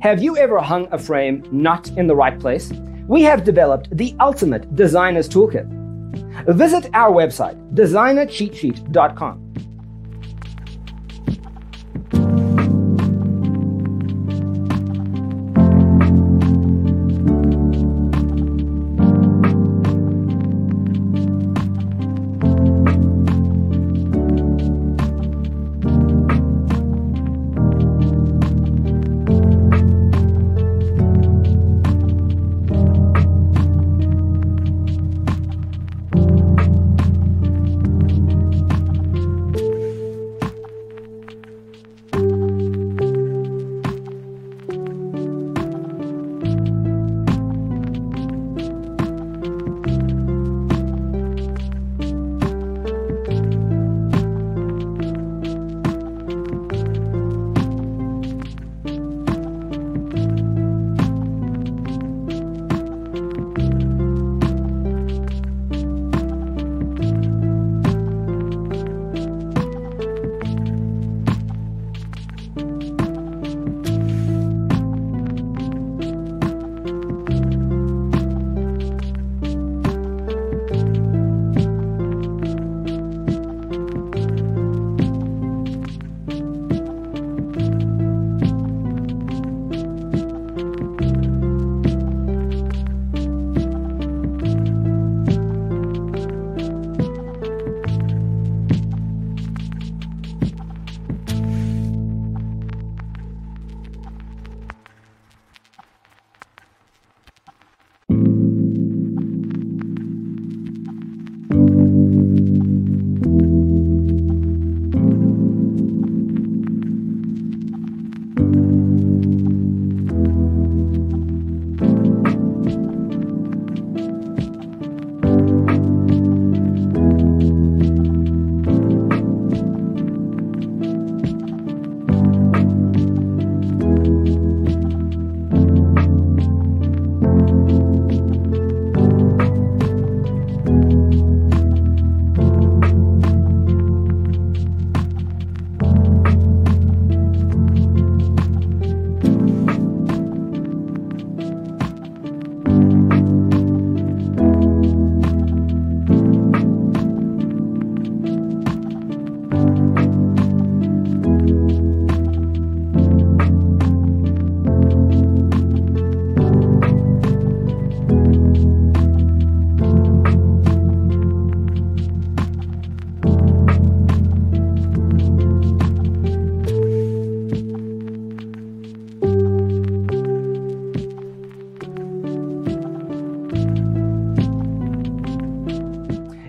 Have you ever hung a frame not in the right place? We have developed the ultimate designer's toolkit. Visit our website, designercheatsheet.com.